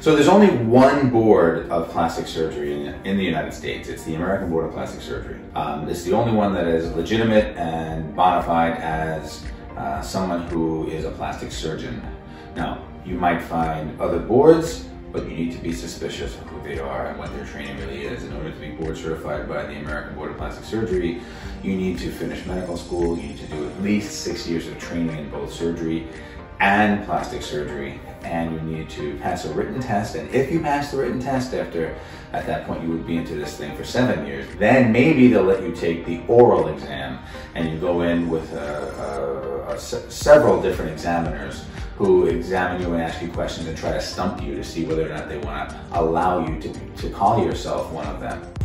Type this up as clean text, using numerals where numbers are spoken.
So there's only one board of plastic surgery in the United States. It's the American Board of Plastic Surgery. It's the only one that is legitimate and bona fide as someone who is a plastic surgeon. Now, you might find other boards, but you need to be suspicious of who they are and what their training really is. In order to be board certified by the American Board of Plastic Surgery, you need to finish medical school, you need to do at least 6 years of training in both surgery and plastic surgery, and you need to pass a written test. And if you pass the written test at that point, you would be into this thing for 7 years. Then maybe they'll let you take the oral exam, and you go in with several different examiners who examine you and ask you questions and try to stump you to see whether or not they want to allow you to call yourself one of them.